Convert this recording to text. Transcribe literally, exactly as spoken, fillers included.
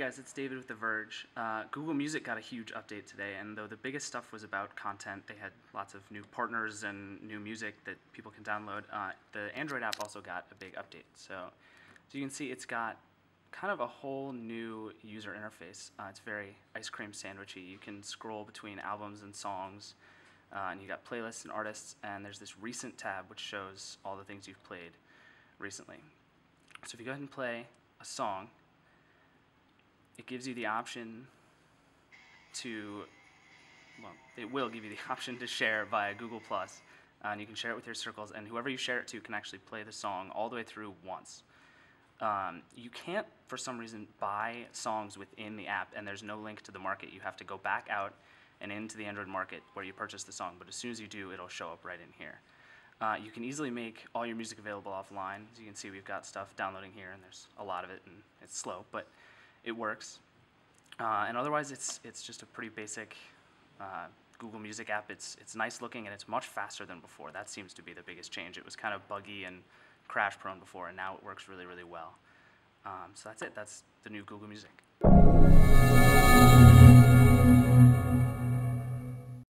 guys, it's David with The Verge. Uh, Google Music got a huge update today, and though the biggest stuff was about content, they had lots of new partners and new music that people can download. Uh, the Android app also got a big update. So, so you can see it's got kind of a whole new user interface. Uh, it's very ice cream sandwichy. You can scroll between albums and songs, uh, and you got playlists and artists, and there's this recent tab which shows all the things you've played recently. So if you go ahead and play a song, it gives you the option to, well, it will give you the option to share via Google plus, uh, and you can share it with your circles, and whoever you share it to can actually play the song all the way through once. Um, you can't, for some reason, buy songs within the app, and there's no link to the market. You have to go back out and into the Android market where you purchase the song, but as soon as you do, it'll show up right in here. Uh, you can easily make all your music available offline. As you can see, we've got stuff downloading here, and there's a lot of it, and it's slow, but it works. Uh, and otherwise, it's it's just a pretty basic uh, Google Music app. It's, it's nice looking, and it's much faster than before. That seems to be the biggest change. It was kind of buggy and crash prone before, and now it works really, really well. Um, so that's it. That's the new Google Music.